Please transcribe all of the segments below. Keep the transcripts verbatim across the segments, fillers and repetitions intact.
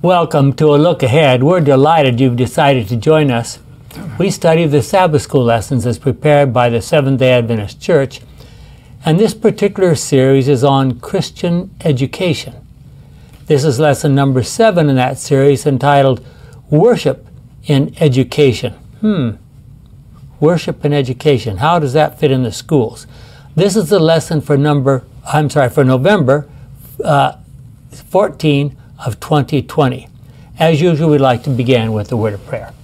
Welcome to A Look Ahead. We're delighted you've decided to join us. We study the Sabbath School lessons as prepared by the Seventh-day Adventist Church, and this particular series is on Christian education. This is lesson number seven in that series, entitled Worship in Education. Hmm. Worship in Education. How does that fit in the schools? This is the lesson for number, I'm sorry, for November uh, fourteen of twenty twenty. As usual, we'd like to begin with a word of prayer.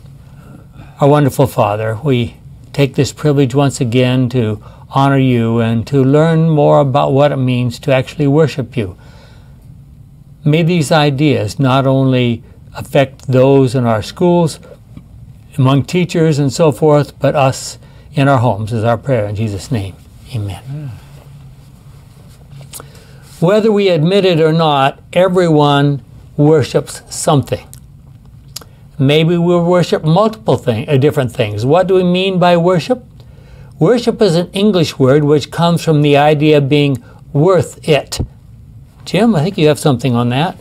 Our wonderful Father, we take this privilege once again to honor you and to learn more about what it means to actually worship you. May these ideas not only affect those in our schools, among teachers and so forth, but us in our homes is our prayer in Jesus' name. Amen. Amen. Whether we admit it or not, everyone worships something. Maybe we worship multiple thing, uh, different things. What do we mean by worship? Worship is an English word which comes from the idea of being worth it. Jim, I think you have something on that.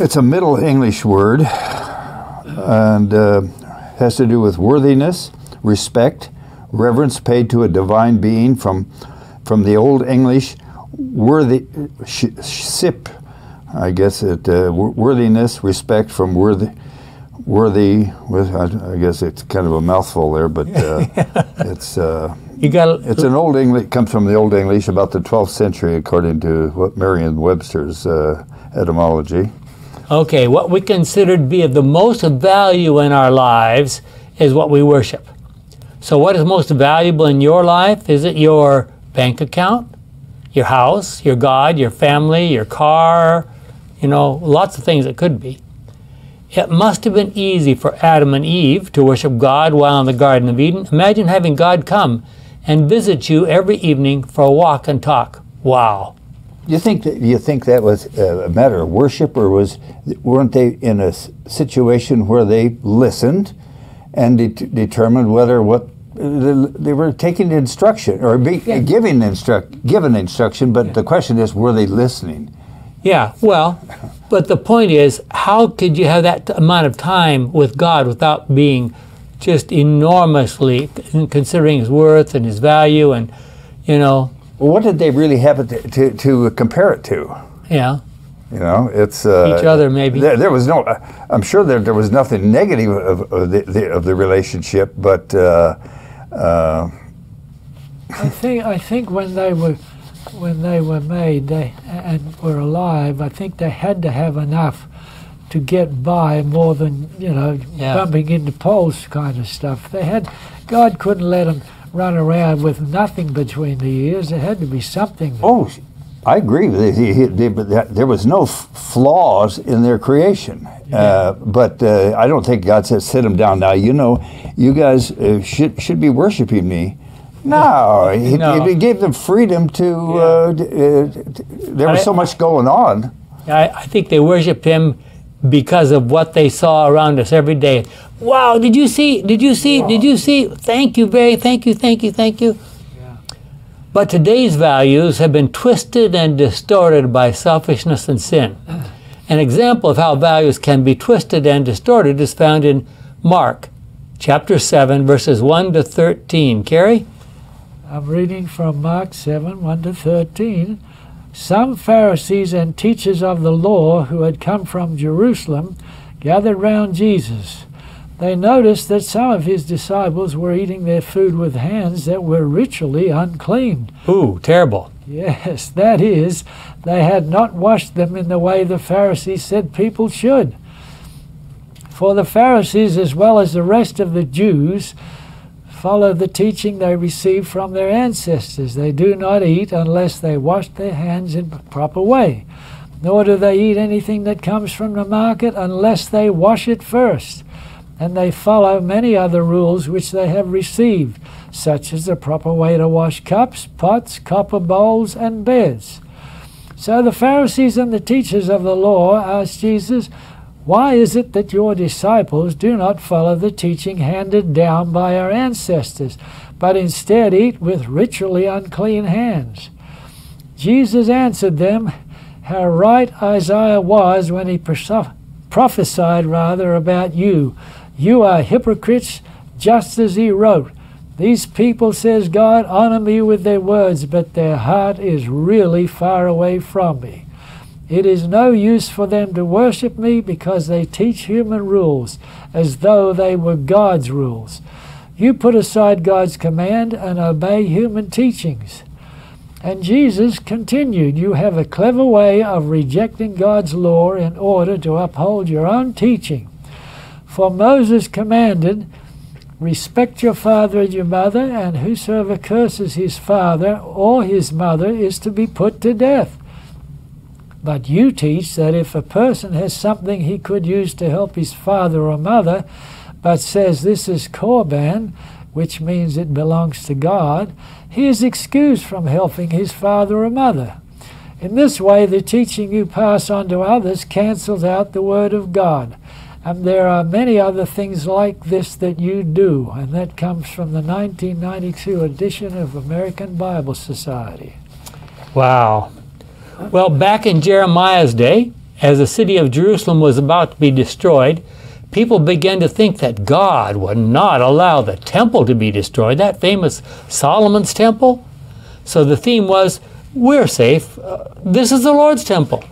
It's a Middle English word and uh, has to do with worthiness, respect, reverence paid to a divine being from, from the Old English worthy sh, ship, I guess it uh, worthiness, respect from worthy, worthy. I guess it's kind of a mouthful there, but uh, it's uh, you got it's an old English. It comes from the Old English, about the twelfth century, according to what Merriam Webster's uh, etymology. Okay, what we consider to be of the most value in our lives is what we worship. So, what is most valuable in your life? Is it your bank account? Your house, your God, your family, your car, you know, lots of things it could be. It must have been easy for Adam and Eve to worship God while in the Garden of Eden. Imagine having God come and visit you every evening for a walk and talk. Wow. You think that, you think that was a matter of worship, or was, weren't they in a situation where they listened and de determined whether what they were taking instruction, or be, yeah. giving instruct, given instruction, but yeah. the question is, were they listening? Yeah, well, but the point is, how could you have that amount of time with God without being just enormously considering His worth and His value, and, you know... Well, what did they really have it to, to, to compare it to? Yeah. You know, it's... Uh, each other, maybe. There, there was no... I'm sure there, there was nothing negative of, of, the, the, of the relationship, but... Uh, Uh. I think I think when they were when they were made they and were alive, I think they had to have enough to get by, more than, you know, yeah. bumping into poles kind of stuff. They had, God couldn't let them run around with nothing between the ears. There had to be something. Oh, I agree with you. There was no flaws in their creation. Yeah. Uh, but uh, I don't think God said, sit them down now. You know, you guys uh, should, should be worshiping me. No, he, no. he gave them freedom to, yeah. uh, uh, there was I, so much going on. I, I think they worshiped him because of what they saw around us every day. Wow, did you see, did you see, wow. did you see? Thank you, Barry, thank you, thank you, thank you. But today's values have been twisted and distorted by selfishness and sin. An example of how values can be twisted and distorted is found in Mark chapter seven, verses one to thirteen. Carrie? I'm reading from Mark seven, one to thirteen. Some Pharisees and teachers of the law who had come from Jerusalem gathered round Jesus. They noticed that some of his disciples were eating their food with hands that were ritually unclean. Ooh, terrible. Yes, that is, they had not washed them in the way the Pharisees said people should. For the Pharisees, as well as the rest of the Jews, follow the teaching they received from their ancestors. They do not eat unless they wash their hands in the proper way, nor do they eat anything that comes from the market unless they wash it first. And they follow many other rules which they have received, such as the proper way to wash cups, pots, copper bowls, and beds. So the Pharisees and the teachers of the law asked Jesus, "Why is it that your disciples do not follow the teaching handed down by our ancestors, but instead eat with ritually unclean hands?" Jesus answered them how right Isaiah was when he prophesied prophesied rather about you. You are hypocrites, just as he wrote. These people, says God, honor me with their words, but their heart is really far away from me. It is no use for them to worship me because they teach human rules as though they were God's rules. You put aside God's command and obey human teachings. And Jesus continued, you have a clever way of rejecting God's law in order to uphold your own teaching. For Moses commanded, respect your father and your mother, and whosoever curses his father or his mother is to be put to death. But you teach that if a person has something he could use to help his father or mother, but says this is korban, which means it belongs to God, he is excused from helping his father or mother. In this way, the teaching you pass on to others cancels out the Word of God. And there are many other things like this that you do, and that comes from the nineteen ninety-two edition of American Bible Society. Wow. Well, back in Jeremiah's day, as the city of Jerusalem was about to be destroyed, people began to think that God would not allow the temple to be destroyed, that famous Solomon's temple. So the theme was, we're safe. Uh, this is the Lord's temple.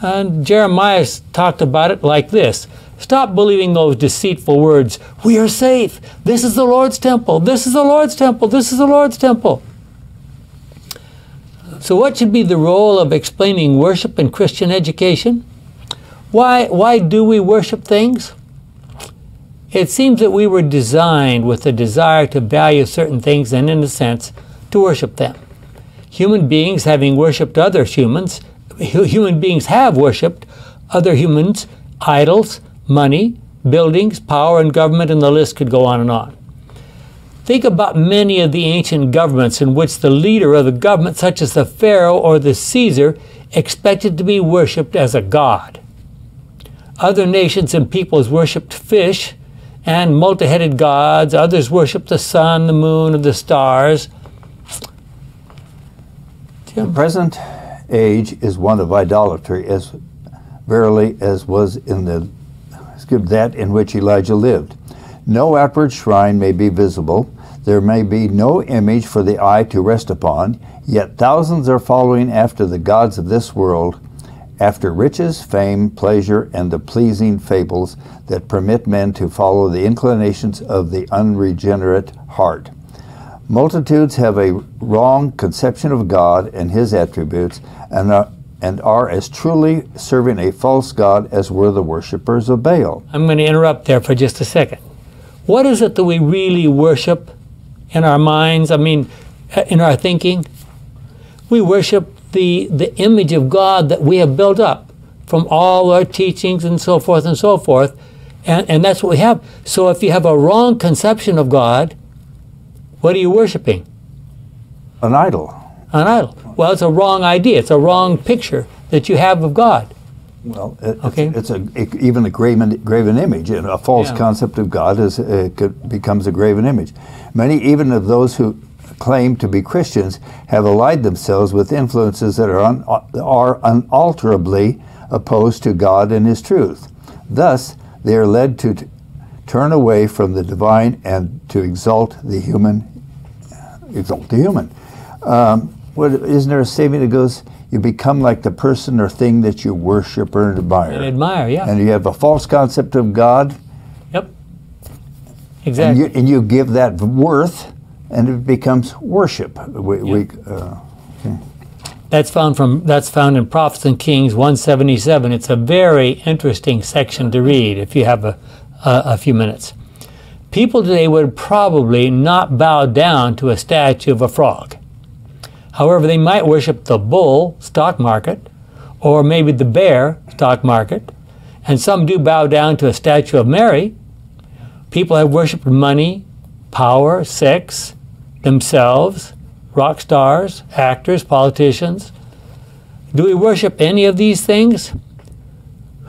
And Jeremiah talked about it like this. Stop believing those deceitful words. We are safe. This is the Lord's temple. This is the Lord's temple. This is the Lord's temple. So what should be the role of explaining worship in Christian education? Why, why do we worship things? It seems that we were designed with a desire to value certain things and, in a sense, to worship them. Human beings having worshipped other humans, human beings have worshipped other humans, idols, money, buildings, power, and government, and the list could go on and on. Think about many of the ancient governments in which the leader of the government, such as the Pharaoh or the Caesar, expected to be worshipped as a god. Other nations and peoples worshipped fish and multi-headed gods. Others worshipped the sun, the moon, and the stars. Jim? The present age is one of idolatry, as verily as was in the skip that in which Elijah lived. No outward shrine may be visible. There may be no image for the eye to rest upon. Yet thousands are following after the gods of this world, after riches, fame, pleasure, and the pleasing fables that permit men to follow the inclinations of the unregenerate heart. Multitudes have a wrong conception of God and his attributes, and are, and are as truly serving a false god as were the worshippers of Baal. I'm going to interrupt there for just a second. What is it that we really worship in our minds, I mean, in our thinking? We worship The, the image of God that we have built up from all our teachings and so forth and so forth, and, and that's what we have. So if you have a wrong conception of God, what are you worshiping? An idol. An idol. Well, it's a wrong idea. It's a wrong picture that you have of God. Well, it, okay. it's, it's a, it, even a graven, graven image. A false yeah. concept of God is, it could, becomes a graven image. Many even of those who claim to be Christians have allied themselves with influences that are, un are unalterably opposed to God and his truth. Thus, they are led to t turn away from the divine and to exalt the human. Exalt the human. Um, what, isn't there a statement that goes, you become like the person or thing that you worship or admire? And admire, yeah. And you have a false concept of God. Yep. Exactly. And you, and you give that worth, and it becomes worship. We, yeah. we, uh, okay. That's found from that's found in Prophets and Kings one seventy-seven. It's a very interesting section to read if you have a, a a few minutes. People today would probably not bow down to a statue of a frog. However, they might worship the bull stock market, or maybe the bear stock market, and some do bow down to a statue of Mary. People have worshipped money, power, sex, themselves, rock stars, actors, politicians. Do we worship any of these things?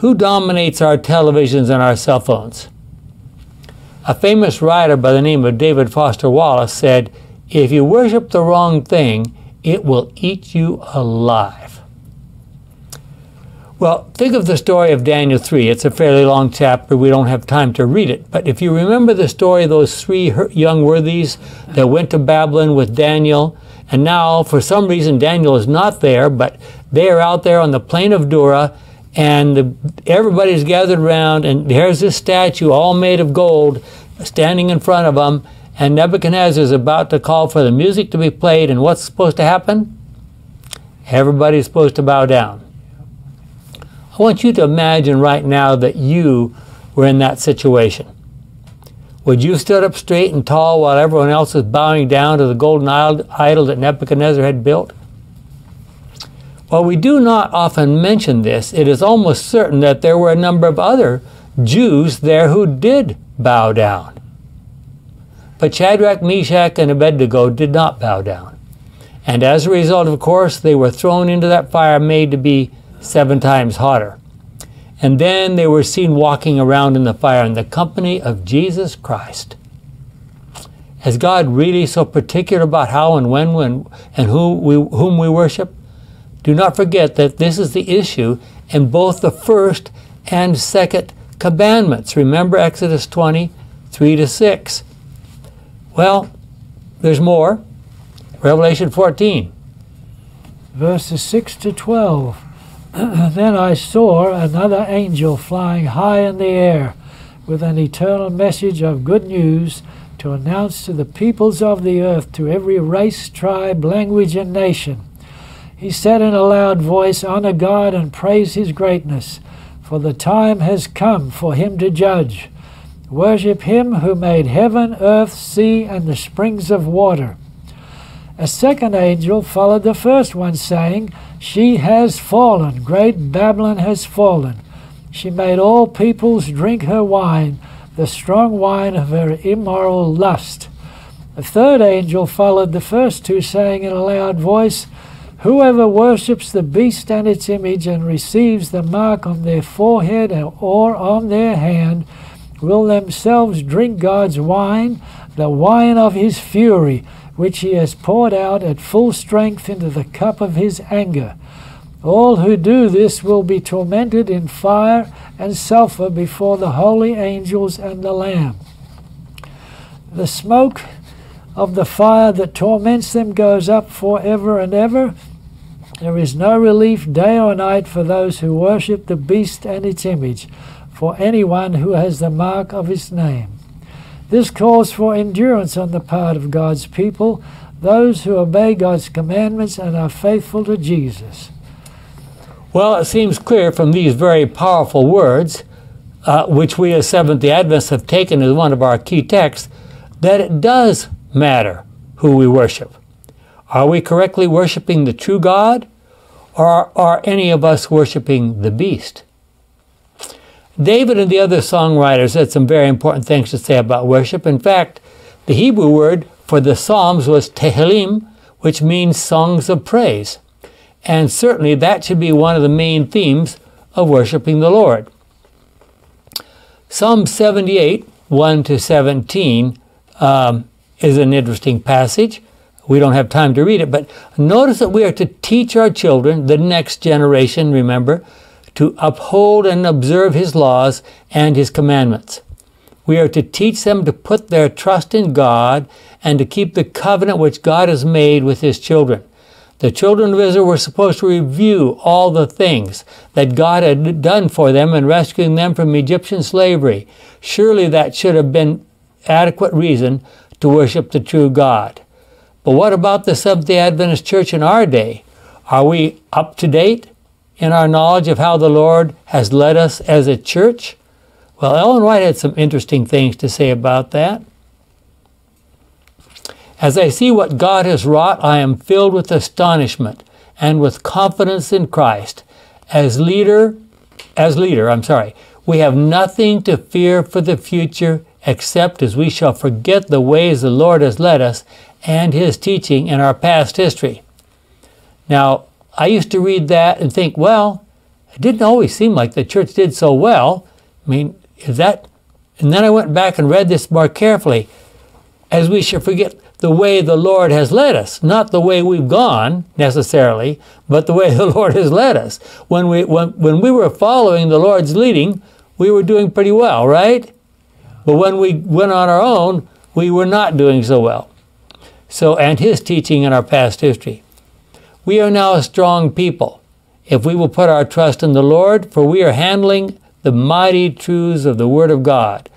Who dominates our televisions and our cell phones? A famous writer by the name of David Foster Wallace said, if you worship the wrong thing, it will eat you alive. Well, think of the story of Daniel three. It's a fairly long chapter. We don't have time to read it. But if you remember the story of those three young worthies that went to Babylon with Daniel, and now, for some reason, Daniel is not there, but they are out there on the plain of Dura, and the, everybody's gathered around, and here's this statue all made of gold standing in front of them, and Nebuchadnezzar is about to call for the music to be played, and what's supposed to happen? Everybody's supposed to bow down. I want you to imagine right now that you were in that situation. Would you have stood up straight and tall while everyone else was bowing down to the golden idol that Nebuchadnezzar had built? While we do not often mention this, it is almost certain that there were a number of other Jews there who did bow down. But Shadrach, Meshach, and Abednego did not bow down. And as a result, of course, they were thrown into that fire made to be seven times hotter. And then they were seen walking around in the fire in the company of Jesus Christ. Is God really so particular about how and when, when and who we, whom we worship? Do not forget that this is the issue in both the first and second commandments. Remember Exodus twenty, three to six. Well, there's more. Revelation fourteen. Verses six to twelve. Then I saw another angel flying high in the air with an eternal message of good news to announce to the peoples of the earth, to every race, tribe, language, and nation. He said in a loud voice, "Honor God and praise His greatness, for the time has come for Him to judge. Worship Him who made heaven, earth, sea, and the springs of water." A second angel followed the first one, saying, "She has fallen, great Babylon has fallen. She made all peoples drink her wine, the strong wine of her immoral lust." A third angel followed the first two, saying in a loud voice, "Whoever worships the beast and its image and receives the mark on their forehead or on their hand will themselves drink God's wine, the wine of His fury, which He has poured out at full strength into the cup of His anger. All who do this will be tormented in fire and sulfur before the holy angels and the Lamb. The smoke of the fire that torments them goes up forever and ever. There is no relief day or night for those who worship the beast and its image, for anyone who has the mark of its name." This calls for endurance on the part of God's people, those who obey God's commandments and are faithful to Jesus. Well, it seems clear from these very powerful words, uh, which we as Seventh-day Adventists have taken as one of our key texts, that it does matter who we worship. Are we correctly worshiping the true God, or are any of us worshiping the beast? David and the other songwriters had some very important things to say about worship. In fact, the Hebrew word for the Psalms was Tehillim, which means songs of praise. And certainly that should be one of the main themes of worshiping the Lord. Psalm seventy-eight, one to seventeen um, is an interesting passage. We don't have time to read it, but notice that we are to teach our children, the next generation, remember, to uphold and observe His laws and His commandments. We are to teach them to put their trust in God and to keep the covenant which God has made with His children. The children of Israel were supposed to review all the things that God had done for them in rescuing them from Egyptian slavery. Surely that should have been adequate reason to worship the true God. But what about the Seventh-day Adventist Church in our day? Are we up to date in our knowledge of how the Lord has led us as a church? Well, Ellen White had some interesting things to say about that. "As I see what God has wrought, I am filled with astonishment and with confidence in Christ. As leader, as leader, I'm sorry, we have nothing to fear for the future except as we shall forget the ways the Lord has led us and His teaching in our past history." Now, I used to read that and think, well, it didn't always seem like the church did so well. I mean, is that... And then I went back and read this more carefully. As we shall forget the way the Lord has led us, not the way we've gone necessarily, but the way the Lord has led us. When we, when, when we were following the Lord's leading, we were doing pretty well, right? But when we went on our own, we were not doing so well. So, and his teaching in our past history. We are now a strong people if we will put our trust in the Lord, for we are handling the mighty truths of the Word of God.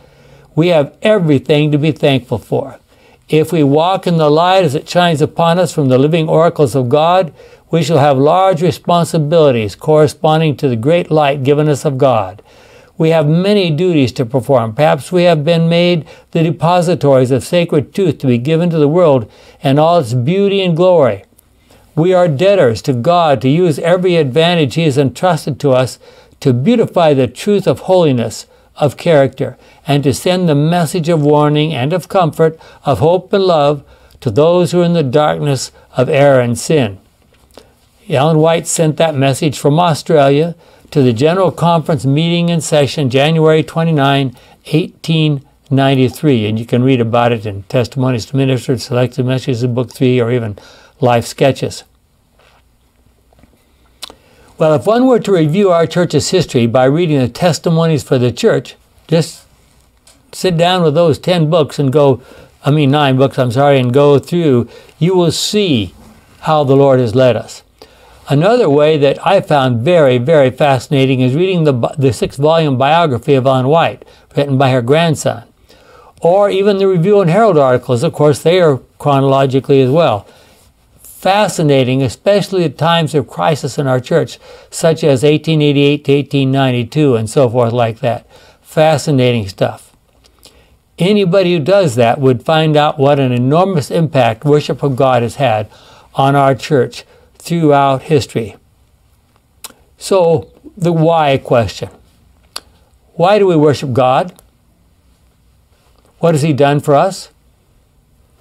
We have everything to be thankful for. If we walk in the light as it shines upon us from the living oracles of God, we shall have large responsibilities corresponding to the great light given us of God. We have many duties to perform. Perhaps we have been made the depositories of sacred truth to be given to the world and all its beauty and glory. We are debtors to God to use every advantage He has entrusted to us to beautify the truth of holiness, of character, and to send the message of warning and of comfort, of hope and love to those who are in the darkness of error and sin. Ellen White sent that message from Australia to the General Conference meeting and session January twenty-ninth, eighteen ninety-three, and you can read about it in Testimonies to Ministers, Selected Messages in Book three, or even Life Sketches. Well, if one were to review our church's history by reading the Testimonies for the Church, just sit down with those ten books and go, I mean nine books, I'm sorry, and go through, you will see how the Lord has led us. Another way that I found very, very fascinating is reading the, the six-volume biography of Ellen White, written by her grandson, or even the Review and Herald articles. Of course, they are chronologically as well. Fascinating, especially at times of crisis in our church, such as eighteen eighty-eight to eighteen ninety-two and so forth like that. Fascinating stuff. Anybody who does that would find out what an enormous impact worship of God has had on our church throughout history. So, the why question. Why do we worship God? What has He done for us?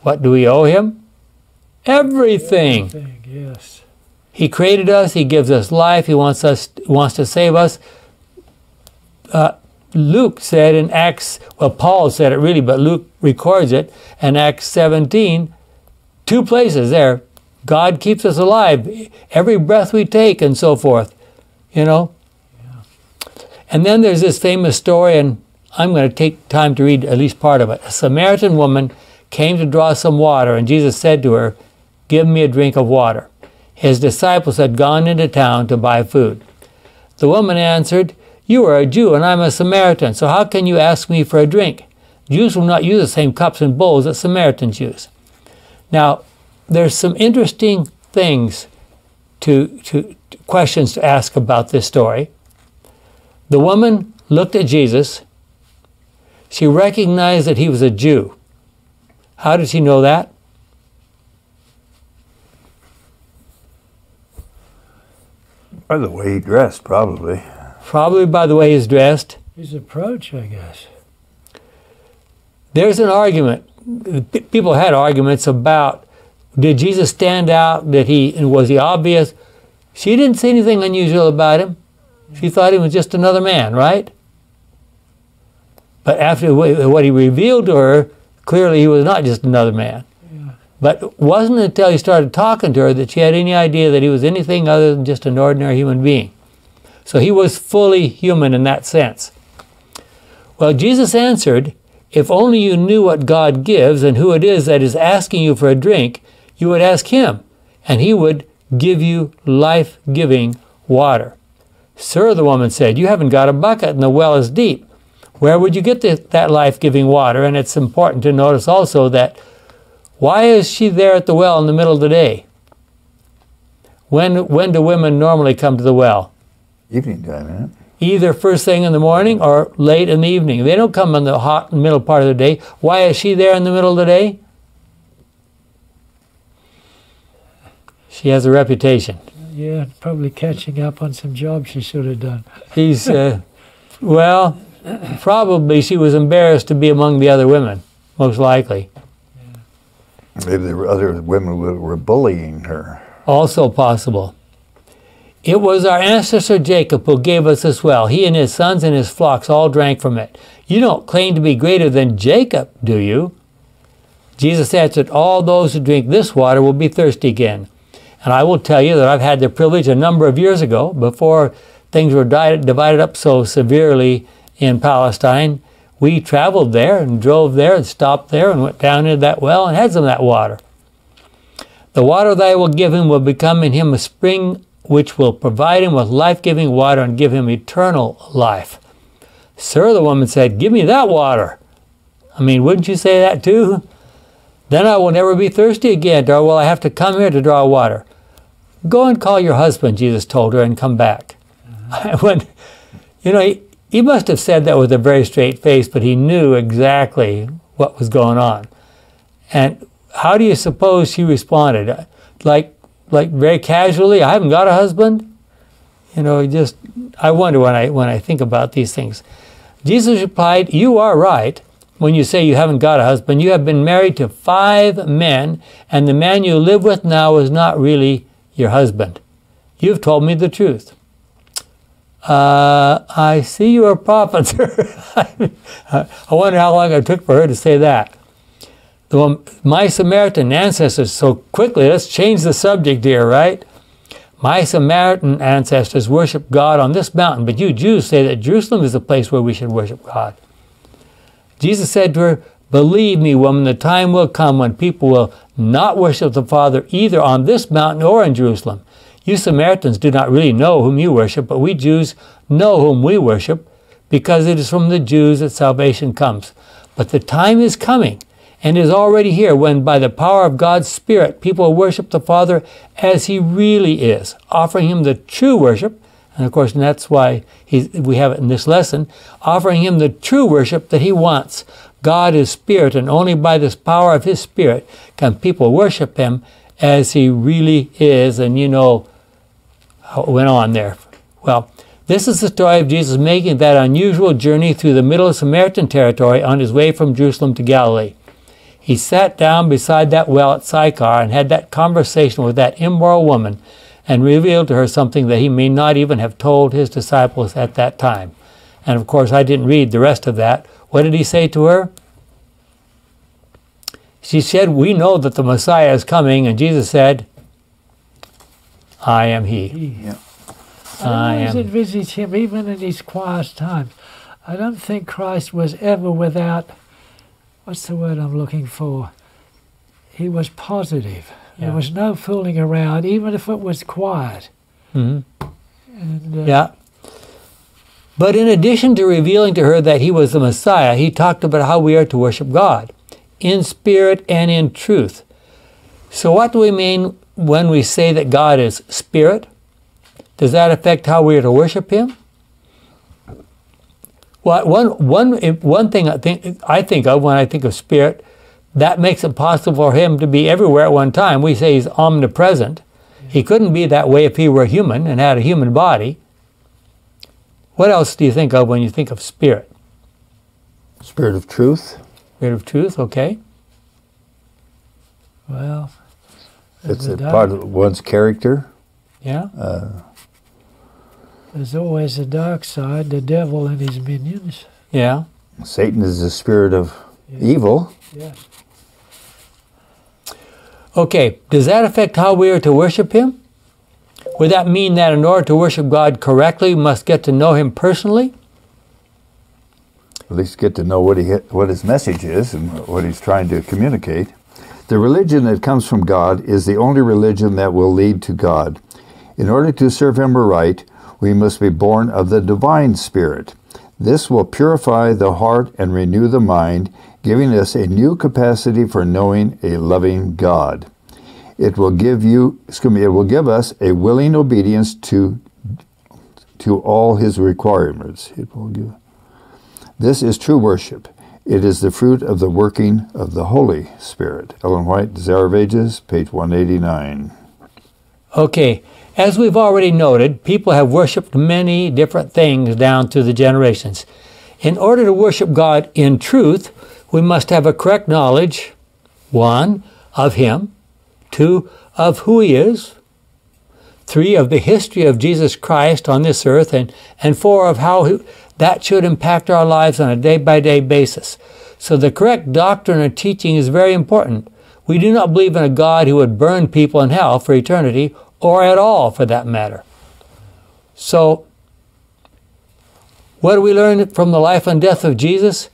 What do we owe Him? Everything. Everything, yes. He created us. He gives us life. He wants us wants to save us. Uh, Luke said in Acts, well, Paul said it really, but Luke records it in Acts seventeen, two places there. God keeps us alive every breath we take, and so forth. You know. Yeah. And then there's this famous story, and I'm going to take time to read at least part of it. A Samaritan woman came to draw some water, and Jesus said to her, "Give me a drink of water." His disciples had gone into town to buy food. The woman answered, "You are a Jew, and I am a Samaritan, so how can you ask me for a drink? Jews will not use the same cups and bowls that Samaritans use." Now, there's some interesting things, to, to, to questions to ask about this story. The woman looked at Jesus. She recognized that He was a Jew. How did she know that? By the way he dressed, probably. Probably by the way he's dressed. His approach, I guess. There's an argument. People had arguments about, did Jesus stand out? Did he, and was he obvious? She didn't see anything unusual about him. She thought he was just another man, right? But after what he revealed to her, clearly he was not just another man. But it wasn't until he started talking to her that she had any idea that he was anything other than just an ordinary human being. So he was fully human in that sense. Well, Jesus answered, "If only you knew what God gives and who it is that is asking you for a drink, you would ask Him, and He would give you life-giving water." "Sir," the woman said, "you haven't got a bucket, and the well is deep. Where would you get the, that life-giving water?" And it's important to notice also that why is she there at the well in the middle of the day? When, when do women normally come to the well? Evening time, isn't it? Either first thing in the morning or late in the evening. They don't come in the hot middle part of the day. Why is she there in the middle of the day? She has a reputation. Yeah, probably catching up on some jobs she should have done. She's, uh, well, probably she was embarrassed to be among the other women, most likely. Maybe there were other women who were bullying her. Also possible. "It was our ancestor Jacob who gave us this well. He and his sons and his flocks all drank from it. You don't claim to be greater than Jacob, do you?" Jesus answered, all those who drink this water will be thirsty again. And I will tell you that I've had the privilege a number of years ago, before things were divided up so severely in Palestine, we traveled there and drove there and stopped there and went down into that well and had some of that water. The water that I will give him will become in him a spring which will provide him with life-giving water and give him eternal life. Sir, the woman said, give me that water. I mean, wouldn't you say that too? Then I will never be thirsty again, or will I have to come here to draw water? Go and call your husband, Jesus told her, and come back. Mm-hmm. When, you know, he, he must have said that with a very straight face, but he knew exactly what was going on. And how do you suppose she responded? Like, like very casually, I haven't got a husband? You know, just, I wonder when I, when I think about these things. Jesus replied, you are right when you say you haven't got a husband. You have been married to five men, and the man you live with now is not really your husband. You've told me the truth. Uh, I see you're a prophet, sir. I wonder how long it took for her to say that. The one, my Samaritan ancestors, so quickly, let's change the subject here, right? My Samaritan ancestors worship God on this mountain, but you Jews say that Jerusalem is the place where we should worship God. Jesus said to her, believe me, woman, the time will come when people will not worship the Father either on this mountain or in Jerusalem. You Samaritans do not really know whom you worship, but we Jews know whom we worship, because it is from the Jews that salvation comes. But the time is coming, and is already here, when by the power of God's Spirit people worship the Father as He really is, offering Him the true worship, and of course, and that's why he, we have it in this lesson, offering Him the true worship that He wants. God is Spirit, and only by this power of His Spirit can people worship Him as He really is, and you know how it went on there. Well, this is the story of Jesus making that unusual journey through the middle of Samaritan territory on His way from Jerusalem to Galilee. He sat down beside that well at Sychar and had that conversation with that immoral woman and revealed to her something that he may not even have told his disciples at that time. And of course, I didn't read the rest of that. What did he say to her? She said, we know that the Messiah is coming. And Jesus said, I am he. Yeah. I am. It visits him even in his quiet times. I don't think Christ was ever without... What's the word I'm looking for? He was positive. Yeah. There was no fooling around, even if it was quiet. Mm-hmm. And, uh, yeah. But in addition to revealing to her that he was the Messiah, he talked about how we are to worship God, in spirit and in truth. So what do we mean when we say that God is spirit? Does that affect how we are to worship him? Well, one, one, one thing I think, I think of when I think of spirit, that makes it possible for him to be everywhere at one time. We say he's omnipresent. Yeah. He couldn't be that way if he were human and had a human body. What else do you think of when you think of spirit? Spirit of truth. Spirit of truth, okay. Well, it's a part of one's character. Yeah. Uh, There's always the dark side, the devil and his minions. Yeah. Satan is the spirit of yeah. evil. Yeah. Okay, does that affect how we are to worship him? Would that mean that in order to worship God correctly, we must get to know him personally? At least get to know what, he, what his message is and what he's trying to communicate. The religion that comes from God is the only religion that will lead to God. In order to serve him aright, we must be born of the divine spirit. This will purify the heart and renew the mind, giving us a new capacity for knowing a loving God. It will give you, excuse me, it will give us a willing obedience to, to all his requirements. It will give. This is true worship. It is the fruit of the working of the Holy Spirit. Ellen White, Desire of Ages, page one eighty-nine. Okay. As we've already noted, people have worshipped many different things down through the generations. In order to worship God in truth, we must have a correct knowledge, one, of him, two, of who he is, three, of the history of Jesus Christ on this earth, and, and four, of how he, that should impact our lives on a day-by-day basis. So the correct doctrine or teaching is very important. We do not believe in a God who would burn people in hell for eternity, or at all for that matter. So, what do we learn from the life and death of Jesus?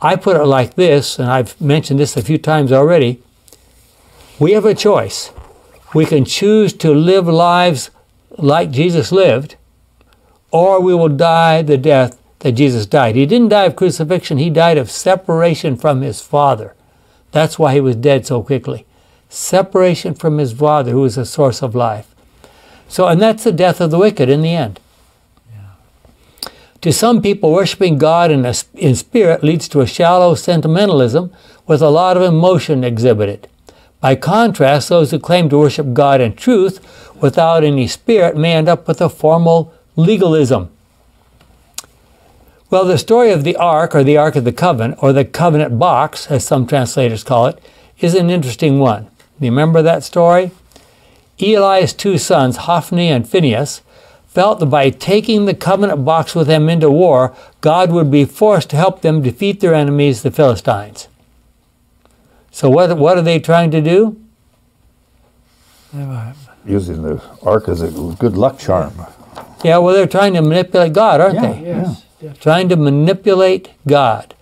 I put it like this, and I've mentioned this a few times already. We have a choice. We can choose to live lives like Jesus lived, or we will die the death that Jesus died. He didn't die of crucifixion. He died of separation from his Father. That's why he was dead so quickly. Separation from his Father, who is the source of life. So, and that's the death of the wicked in the end. Yeah. To some people, worshiping God in, a, in spirit leads to a shallow sentimentalism with a lot of emotion exhibited. By contrast, those who claim to worship God in truth without any spirit may end up with a formal legalism. Well, the story of the Ark, or the Ark of the Covenant, or the Covenant Box, as some translators call it, is an interesting one. Do you remember that story? Eli's two sons, Hophni and Phinehas, felt that by taking the Covenant Box with them into war, God would be forced to help them defeat their enemies, the Philistines. So what, what are they trying to do? Using the Ark as a good luck charm. Yeah, well, they're trying to manipulate God, aren't yeah, they? Yes. Yeah. Trying to manipulate God.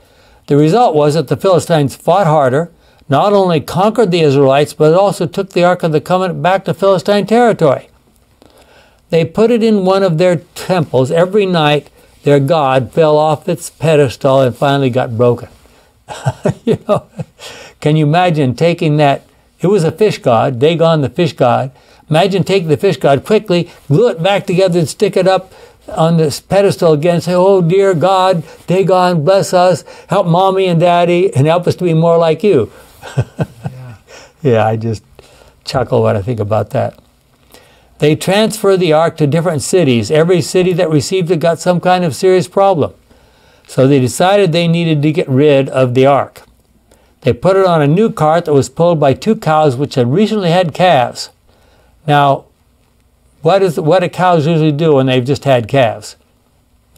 The result was that the Philistines fought harder, not only conquered the Israelites, but it also took the Ark of the Covenant back to Philistine territory. They put it in one of their temples. Every night, their god fell off its pedestal and finally got broken. You know, can you imagine taking that? It was a fish god, Dagon the fish god. Imagine taking the fish god quickly, glue it back together and stick it up on this pedestal again, say, oh dear God, Dagon, bless us, help mommy and daddy, and help us to be more like you. Yeah. Yeah, I just chuckle when I think about that. They transferred the Ark to different cities. Every city that received it got some kind of serious problem. So they decided they needed to get rid of the Ark. They put it on a new cart that was pulled by two cows which had recently had calves. Now, What, is, what do cows usually do when they've just had calves?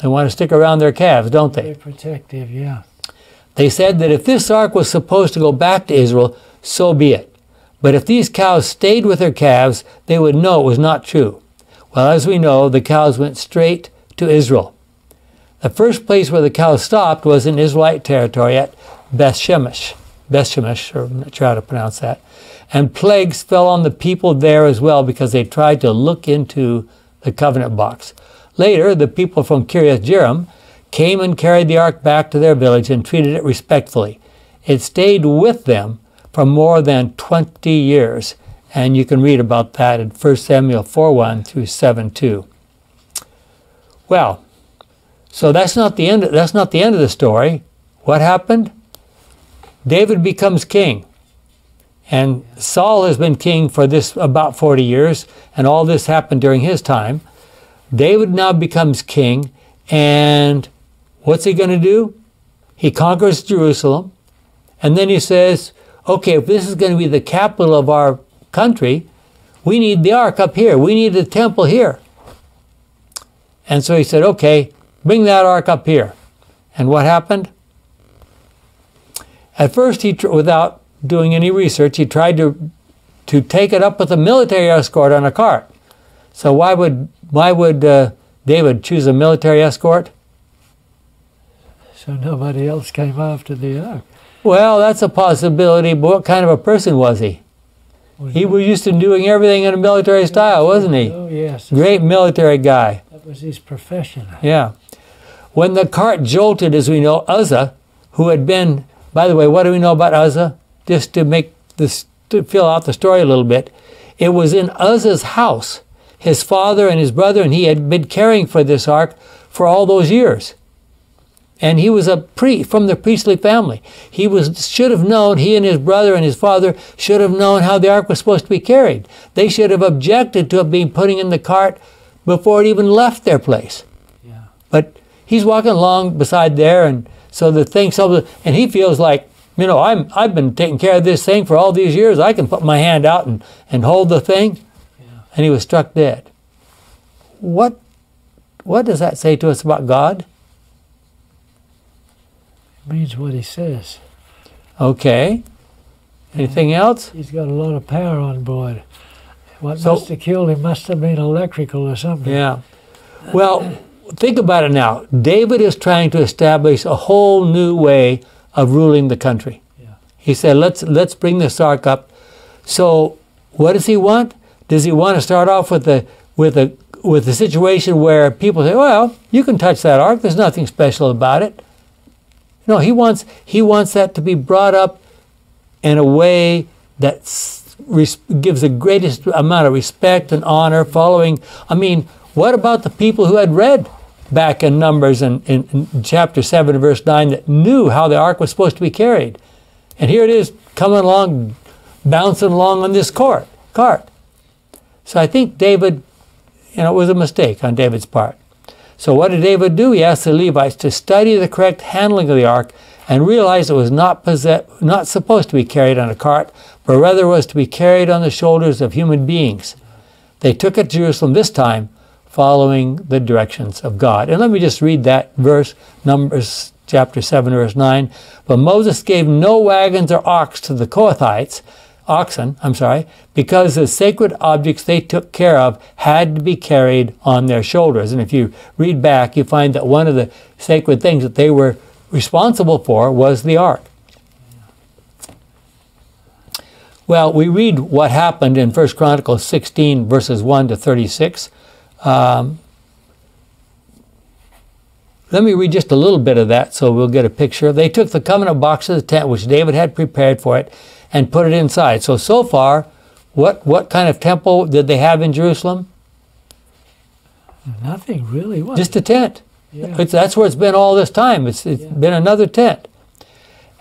They want to stick around their calves, don't they? They're protective, yeah. They said that if this Ark was supposed to go back to Israel, so be it. But if these cows stayed with their calves, they would know it was not true. Well, as we know, the cows went straight to Israel. The first place where the cows stopped was in Israelite territory at Beth Shemesh. Beth Shemesh, or I'm not sure how to pronounce that. And plagues fell on the people there as well because they tried to look into the covenant box. Later, the people from Kiriath-Jerim came and carried the Ark back to their village and treated it respectfully. It stayed with them for more than twenty years. And you can read about that in First Samuel four one through seven two. Well, so that's not the end of, that's not the end of the story. What happened? David becomes king. And Saul has been king for this about forty years, and all this happened during his time. David now becomes king, and what's he going to do? He conquers Jerusalem, and then he says, okay, if this is going to be the capital of our country, we need the Ark up here. We need the temple here. And so he said, okay, bring that Ark up here. And what happened? At first, he, without doing any research, he tried to to take it up with a military escort on a cart. So why would why would uh, David choose a military escort? So nobody else came after the Ark. Well, that's a possibility, but what kind of a person was he? Was he was used to doing everything in a military yes, style, wasn't he? Oh, yes. Great military guy. That was his profession. Yeah. When the cart jolted, as we know, Uzzah, who had been, by the way, what do we know about Uzzah? Just to make this, to fill out the story a little bit, it was in Uzzah's house. His father and his brother and he had been caring for this Ark for all those years. And he was a pre from the priestly family. He was should have known, he and his brother and his father should have known how the Ark was supposed to be carried. They should have objected to it being put in the cart before it even left their place. Yeah. But he's walking along beside there, and so the thing, so, and he feels like, you know, I'm, I've been taking care of this thing for all these years. I can put my hand out and, and hold the thing. Yeah. And he was struck dead. What, what does that say to us about God? means what he says. Okay. Anything and else? He's got a lot of power on board. What so, must have killed him must have been electrical or something. Yeah. Well, think about it now. David is trying to establish a whole new way of ruling the country. Yeah. He said, let's, let's bring the Sark up. So what does he want? Does he want to start off with a, with a, with a situation where people say, well, you can touch that ark. There's nothing special about it. No, he wants, he wants that to be brought up in a way that gives the greatest amount of respect and honor following. I mean, what about the people who had read back in Numbers and in, in chapter seven, verse nine, that knew how the ark was supposed to be carried? And here it is coming along, bouncing along on this cart. cart. So I think David, you know, it was a mistake on David's part. So what did David do? He asked the Levites to study the correct handling of the ark and realized it was not, possess not supposed to be carried on a cart, but rather it was to be carried on the shoulders of human beings. They took it to Jerusalem this time, following the directions of God. And let me just read that verse, Numbers chapter seven, verse nine. But Moses gave no wagons or ox to the Kohathites, oxen, I'm sorry, because the sacred objects they took care of had to be carried on their shoulders. And if you read back, you find that one of the sacred things that they were responsible for was the ark. Well, we read what happened in First Chronicles sixteen, verses one to thirty-six. Um, let me read just a little bit of that so we'll get a picture. They took the covenant box of the tent, which David had prepared for it, and put it inside. So, so far, what, what kind of temple did they have in Jerusalem? Nothing really. What? Just a tent. Yeah. It's, that's where it's been all this time. It's, it's yeah. been another tent.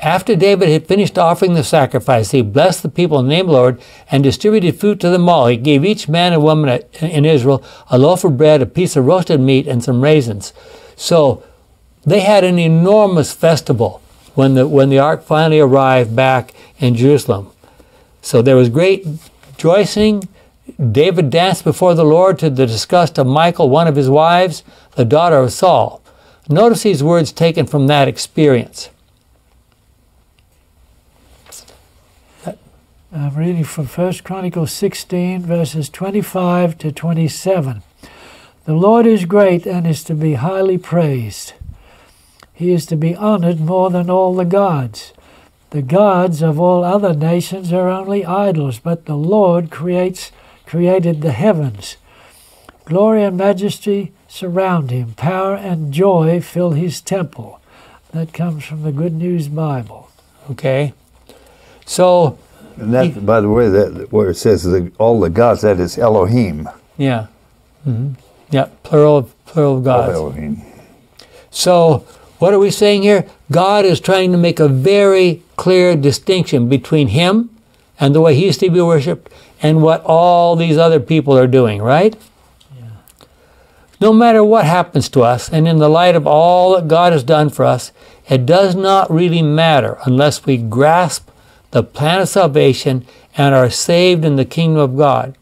After David had finished offering the sacrifice, he blessed the people in the name of the Lord and distributed food to them all. He gave each man and woman in Israel a loaf of bread, a piece of roasted meat, and some raisins. So they had an enormous festival when the, when the ark finally arrived back in Jerusalem. So there was great rejoicing. David danced before the Lord to the disgust of Michal, one of his wives, the daughter of Saul. Notice these words taken from that experience. I'm reading from First Chronicles sixteen, verses twenty-five to twenty-seven. The Lord is great and is to be highly praised. He is to be honored more than all the gods. The gods of all other nations are only idols, but the Lord creates, created the heavens. Glory and majesty surround him. Power and joy fill his temple. That comes from the Good News Bible. Okay. So... And that, by the way, that where it says the, all the gods, that is Elohim. Yeah. Mm-hmm. Yeah, plural of, plural of gods. Oh, Elohim. So... what are we saying here? God is trying to make a very clear distinction between him and the way he's to be worshipped and what all these other people are doing, right? Yeah. No matter what happens to us, and in the light of all that God has done for us, it does not really matter unless we grasp the plan of salvation and are saved in the kingdom of God.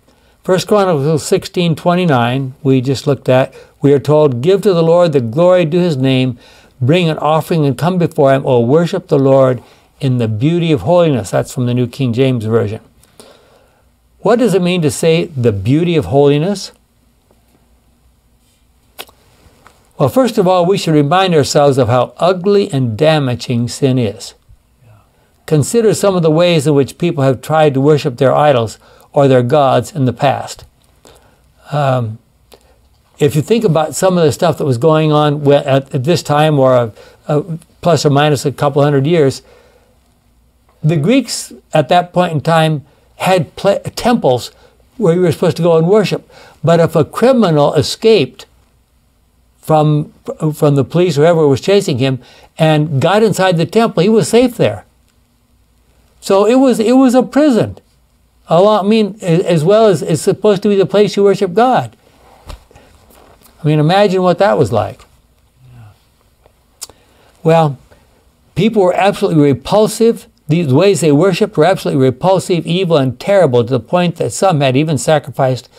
First Chronicles sixteen, twenty-nine, we just looked at, we are told, give to the Lord the glory due his name, bring an offering and come before him, or worship the Lord in the beauty of holiness. That's from the New King James Version. What does it mean to say the beauty of holiness? Well, first of all, we should remind ourselves of how ugly and damaging sin is. Yeah. Consider some of the ways in which people have tried to worship their idols or their gods in the past. Um, If you think about some of the stuff that was going on at, at this time, or a, a plus or minus a couple hundred years, the Greeks at that point in time had temples where you were supposed to go and worship. But if a criminal escaped from, from the police, whoever was chasing him, and got inside the temple, he was safe there. So it was, it was a prison. A lot, I mean, as well as it's supposed to be the place you worship God. I mean, imagine what that was like. Yeah. Well, people were absolutely repulsive. These ways they worshipped were absolutely repulsive, evil, and terrible, to the point that some had even sacrificed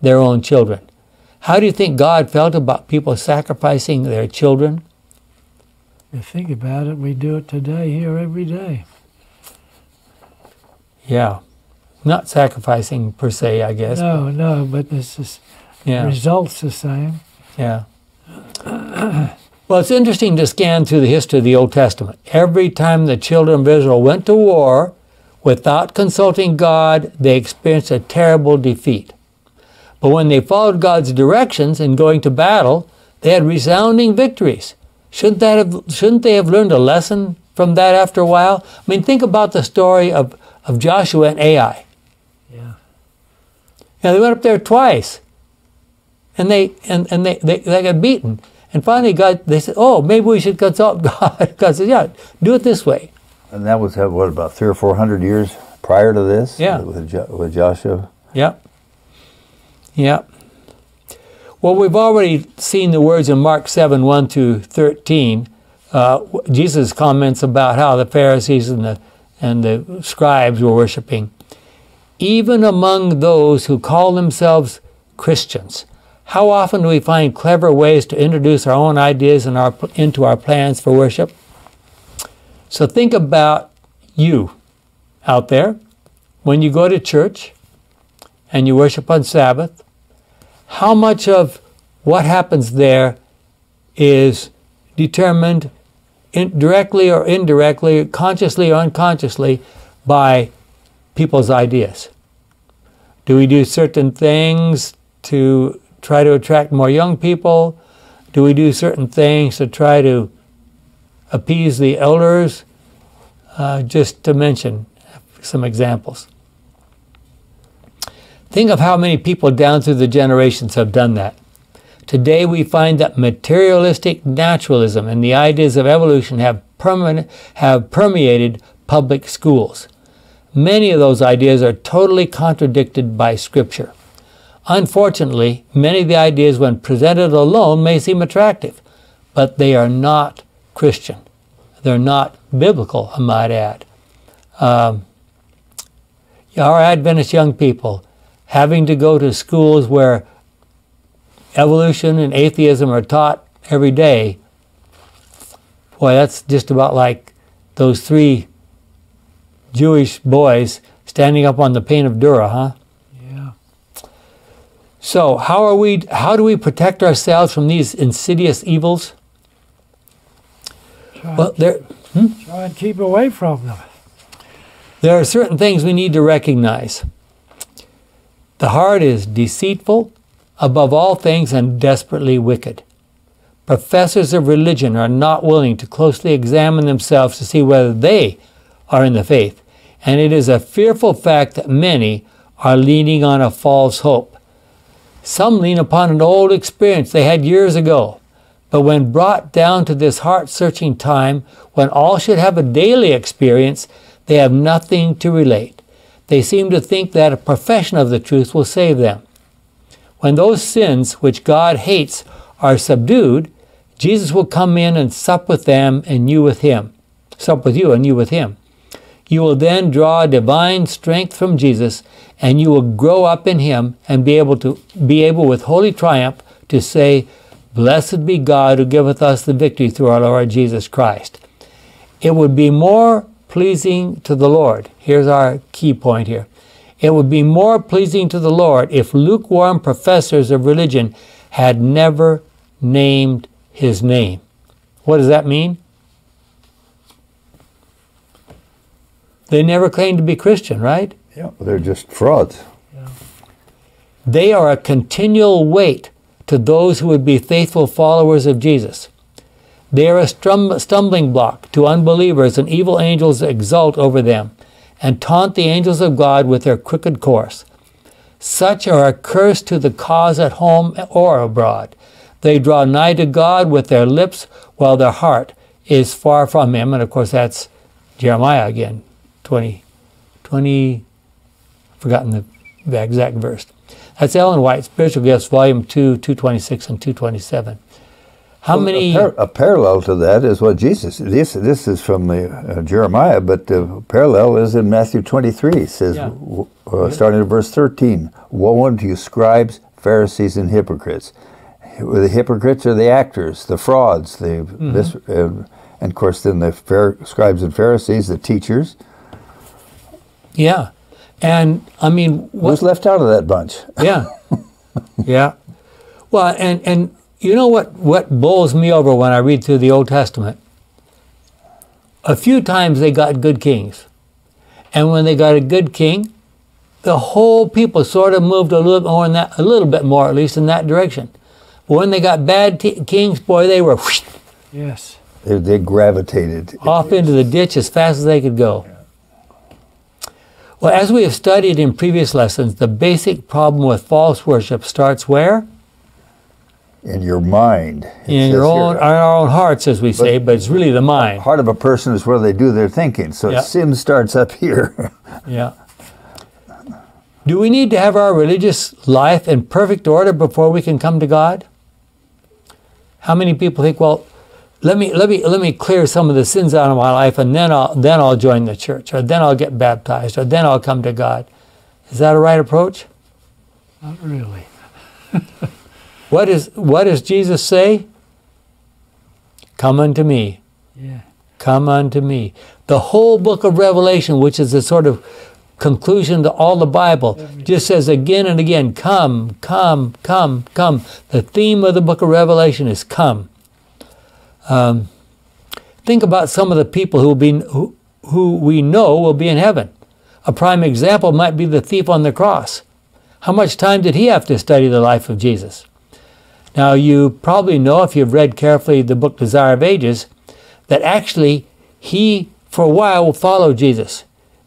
their own children. How do you think God felt about people sacrificing their children? You think about it, we do it today, here, every day. Yeah. Not sacrificing per se, I guess. No, but no, but this is, yeah. Results the same. Yeah. Well, it's interesting to scan through the history of the Old Testament. Every time the children of Israel went to war, without consulting God, they experienced a terrible defeat. But when they followed God's directions in going to battle, they had resounding victories. Shouldn't that have, shouldn't they have learned a lesson from that after a while? I mean, think about the story of, of Joshua and Ai. Yeah. Now, they went up there twice, and they, and, and they, they, they got beaten. And finally, God, they said, oh, maybe we should consult God. God said, yeah, do it this way. And that was, what, about three or four hundred years prior to this? Yeah. With, with Joshua? Yeah. Yeah. Well, we've already seen the words in Mark seven, one through thirteen. Uh, Jesus comments about how the Pharisees and the, and the scribes were worshiping. Even among those who call themselves Christians, how often do we find clever ways to introduce our own ideas in our, into our plans for worship? So think about you out there. When you go to church and you worship on Sabbath, how much of what happens there is determined in, directly or indirectly, consciously or unconsciously, by people's ideas? Do we do certain things to try to attract more young people? Do we do certain things to try to appease the elders? Uh, just to mention some examples. Think of how many people down through the generations have done that. Today we find that materialistic naturalism and the ideas of evolution have, permanent, have permeated public schools. Many of those ideas are totally contradicted by Scripture. Unfortunately, many of the ideas when presented alone may seem attractive, but they are not Christian. They're not biblical, I might add. Um, our Adventist young people, having to go to schools where evolution and atheism are taught every day, boy, that's just about like those three Jewish boys standing up on the plain of Dura, huh? So how are we, how do we protect ourselves from these insidious evils? Try, well, and, there, keep, hmm? try and keep away from them. There are certain things we need to recognize. The heart is deceitful, above all things, and desperately wicked. Professors of religion are not willing to closely examine themselves to see whether they are in the faith. And it is a fearful fact that many are leaning on a false hope. Some lean upon an old experience they had years ago, but when brought down to this heart-searching time, when all should have a daily experience, they have nothing to relate. They seem to think that a profession of the truth will save them. When those sins which God hates are subdued, Jesus will come in and sup with them and you with him. Sup with you and you with him. You will then draw divine strength from Jesus, and you will grow up in him and be able to be able with holy triumph to say, "Blessed be God who giveth us the victory through our Lord Jesus Christ." It would be more pleasing to the Lord. Here's our key point here. It would be more pleasing to the Lord if lukewarm professors of religion had never named his name. What does that mean? They never claimed to be Christian, right? Yeah, they're just frauds. Yeah. They are a continual weight to those who would be faithful followers of Jesus. They are a stumbling block to unbelievers, and evil angels exult over them and taunt the angels of God with their crooked course. Such are a curse to the cause at home or abroad. They draw nigh to God with their lips while their heart is far from him. And of course, that's Jeremiah again. twenty, twenty, forgotten the, the exact verse. That's Ellen White, Spiritual Gifts, Volume two, two twenty-six and two twenty-seven. How well, many... A, par a parallel to that is what Jesus... This, this is from the, uh, Jeremiah, but the parallel is in Matthew twenty-three. It says, yeah. uh, starting at verse thirteen, "Woe unto you, scribes, Pharisees, and hypocrites, were the hypocrites or the actors, the frauds, the mm-hmm. this, uh, and of course then the Pharaoh, scribes and Pharisees, the teachers. Yeah, and I mean, what, who's left out of that bunch? Yeah, yeah. Well, and and you know what what bowls me over when I read through the Old Testament. A few times they got good kings, and when they got a good king, the whole people sort of moved a little more in that, a little bit more at least in that direction. But when they got bad t kings, boy, they were whoosh, yes, they, they gravitated off into the ditch as fast as they could go. Yeah. Well, as we have studied in previous lessons, the basic problem with false worship starts where? In your mind. It in your own, in our own hearts, as we but, say, but it's really the mind. Heart of a person is where they do their thinking, so yeah. sin starts up here. Yeah. Do we need to have our religious life in perfect order before we can come to God? How many people think, well, Let me let me let me clear some of the sins out of my life, and then I'll then I'll join the church, or then I'll get baptized, or then I'll come to God. Is that a right approach? Not really. What is what does Jesus say? Come unto me. Yeah. Come unto me. The whole book of Revelation, which is the sort of conclusion to all the Bible, just says again and again, come, come, come, come. The theme of the book of Revelation is come. Um, think about some of the people who will be who, who we know will be in heaven. A prime example might be the thief on the cross. How much time did he have to study the life of Jesus? Now, you probably know, if you've read carefully the book Desire of Ages, that actually he for a while followed Jesus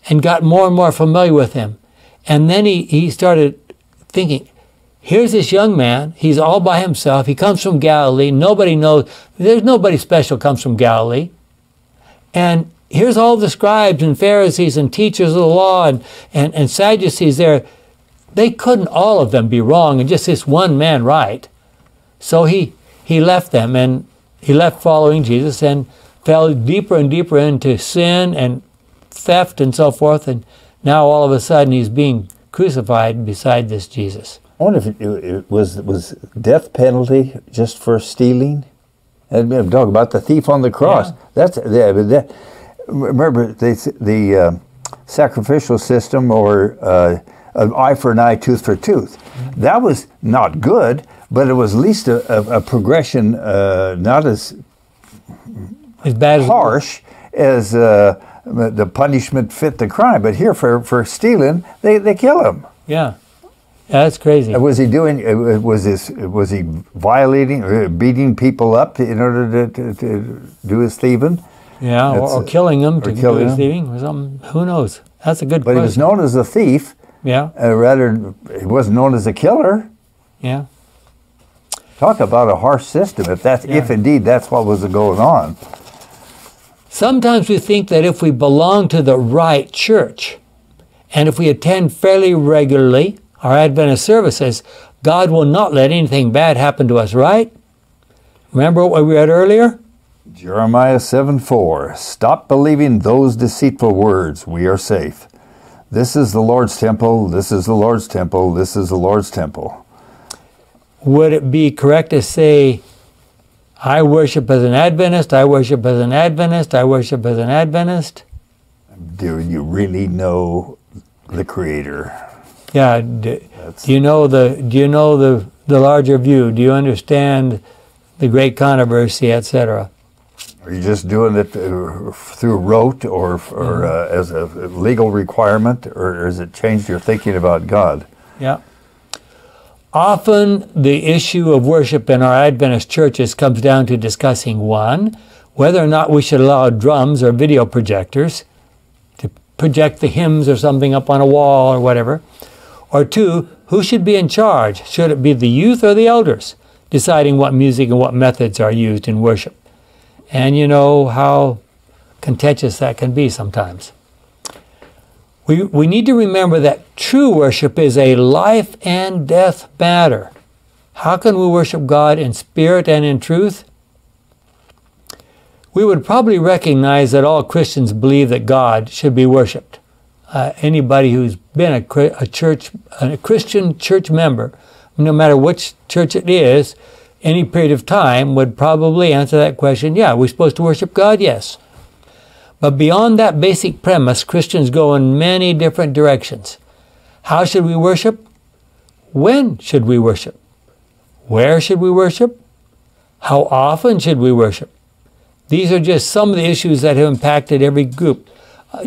and got more and more familiar with him. And then he, he started thinking, here's this young man, he's all by himself, he comes from Galilee, nobody knows, there's nobody special comes from Galilee. And here's all the scribes and Pharisees and teachers of the law and, and, and Sadducees there. They couldn't all of them be wrong and just this one man right. So he, he left them, and he left following Jesus and fell deeper and deeper into sin and theft and so forth. And now all of a sudden he's being crucified beside this Jesus. I wonder if it, it was was death penalty just for stealing. I mean, I'm talking about the thief on the cross. Yeah. That's yeah, that, remember the the uh, sacrificial system, or uh, an eye for an eye, tooth for tooth. Mm-hmm. That was not good, but it was at least a, a, a progression, uh, not as, as bad harsh as uh, the punishment fit the crime. But here for for stealing, they they kill him. Yeah. That's crazy. Was he doing? Was this? Was he violating or beating people up in order to, to, to do his thieving? Yeah, or, or killing them to do his thieving or something. Who knows? That's a good question. But he was known as a thief. Yeah. Uh, rather, he wasn't known as a killer. Yeah. Talk about a harsh system. If that's, yeah. if indeed that's what was going on. Sometimes we think that if we belong to the right church, and if we attend fairly regularly our Adventist services, God will not let anything bad happen to us, right? Remember what we read earlier? Jeremiah seven four, stop believing those deceitful words, we are safe. This is the Lord's temple, this is the Lord's temple, this is the Lord's temple. Would it be correct to say, I worship as an Adventist, I worship as an Adventist, I worship as an Adventist? Do you really know the Creator? Yeah. Do, do you know the Do you know the the larger view? Do you understand the great controversy, et cetera? Are you just doing it through rote, or, or mm-hmm. uh, as a legal requirement, or has it changed your thinking about God? Yeah. Often the issue of worship in our Adventist churches comes down to discussing one, whether or not we should allow drums or video projectors to project the hymns or something up on a wall or whatever. Or two, who should be in charge? Should it be the youth or the elders, deciding what music and what methods are used in worship? And you know how contentious that can be sometimes. We, we need to remember that true worship is a life and death matter. How can we worship God in spirit and in truth? We would probably recognize that all Christians believe that God should be worshiped. Uh, anybody who's been a, a church, a Christian church member, no matter which church it is, any period of time would probably answer that question, yeah, we're supposed to worship God, yes. But beyond that basic premise, Christians go in many different directions. How should we worship? When should we worship? Where should we worship? How often should we worship? These are just some of the issues that have impacted every group.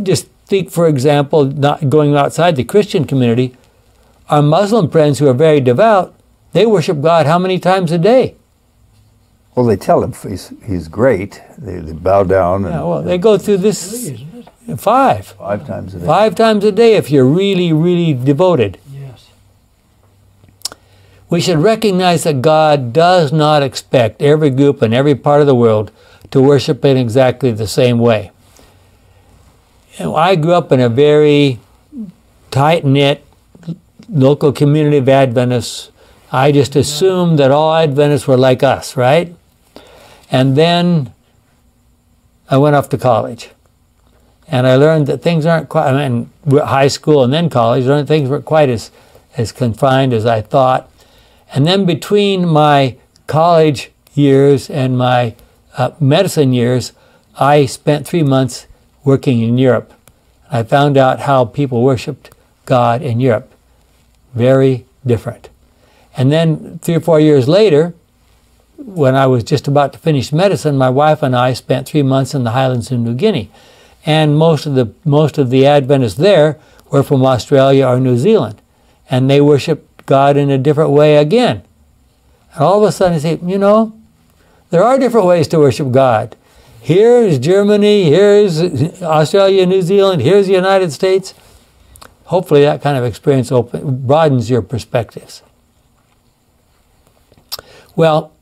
Just think, for example, not going outside the Christian community. Our Muslim friends who are very devout, they worship God how many times a day? Well, they tell him he's, he's great. They, they bow down. And, yeah, well, they go through this five. Five times a day. Five times a day if you're really, really devoted. Yes. We should recognize that God does not expect every group in every part of the world to worship in exactly the same way. You know, I grew up in a very tight-knit local community of Adventists. I just assumed that all Adventists were like us, right? And then I went off to college. And I learned that things aren't quite, I mean, high school and then college, I learned things weren't quite as, as confined as I thought. And then between my college years and my uh, medicine years, I spent three months working in Europe. I found out how people worshiped God in Europe. Very different. And then three or four years later, when I was just about to finish medicine, my wife and I spent three months in the highlands of New Guinea. And most of the, most of the Adventists there were from Australia or New Zealand. And they worshiped God in a different way again. And all of a sudden I say, you know, there are different ways to worship God. Here is Germany, here is Australia, New Zealand, here's the United States. Hopefully that kind of experience open, broadens your perspectives. Well,